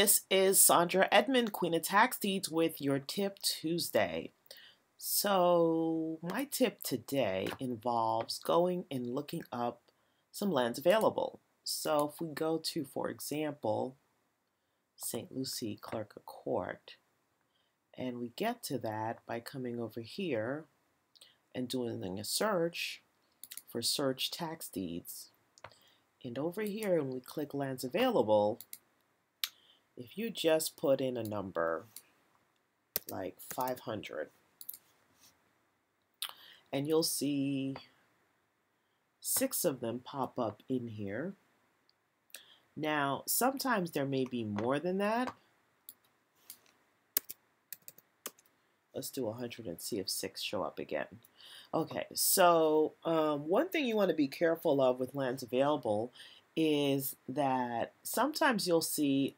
This is Sandra Edmond, Queen of Tax Deeds, with your Tip Tuesday. So my tip today involves going and looking up some lands available. So if we go to, for example, St. Lucie Clerk of Court, and we get to that by coming over here and doing a search for search tax deeds. And over here, when we click lands available, if you just put in a number like 500, and you'll see 6 of them pop up in here. Now, sometimes there may be more than that. Let's do 100 and see if 6 show up again. Okay, so one thing you want to be careful of with lands available is that sometimes you'll see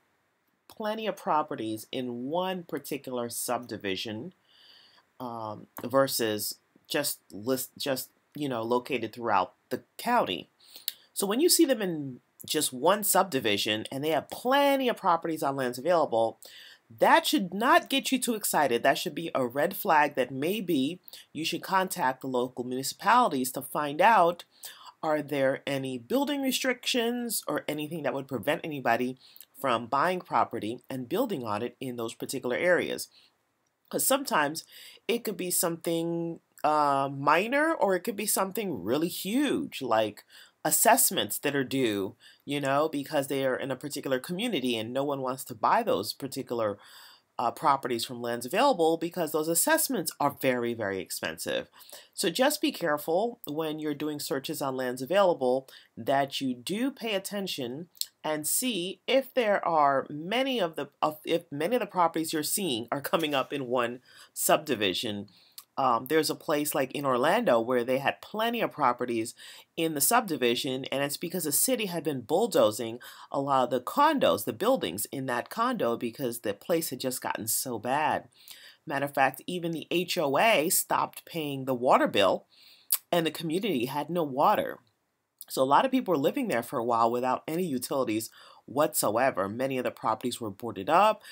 plenty of properties in one particular subdivision versus just located throughout the county. So when you see them in just one subdivision and they have plenty of properties on lands available, that should not get you too excited. That should be a red flag that maybe you should contact the local municipalities to find out, are there any building restrictions or anything that would prevent anybody from buying property and building on it in those particular areas? Because sometimes it could be something minor, or it could be something really huge, like assessments that are due, you know, because they are in a particular community and no one wants to buy those particular properties from lands available because those assessments are very, very expensive. So just be careful when you're doing searches on lands available that you do pay attention and see if there are many of the properties you're seeing are coming up in one subdivision. There's a place like in Orlando where they had plenty of properties in the subdivision, and it's because the city had been bulldozing a lot of the condos, the buildings in that condo, because the place had just gotten so bad. Matter of fact, even the HOA stopped paying the water bill, and the community had no water. So a lot of people were living there for a while without any utilities whatsoever. Many of the properties were boarded up,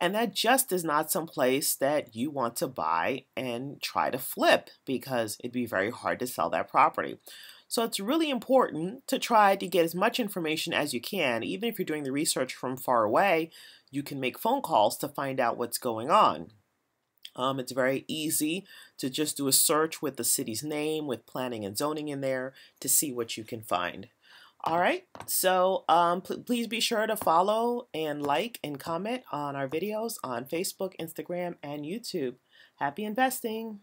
and that just is not some place that you want to buy and try to flip, because it'd be very hard to sell that property. So it's really important to try to get as much information as you can. Even if you're doing the research from far away, you can make phone calls to find out what's going on. It's very easy to just do a search with the city's name, with planning and zoning in there, to see what you can find. All right, so please be sure to follow and like and comment on our videos on Facebook, Instagram, and YouTube. Happy investing.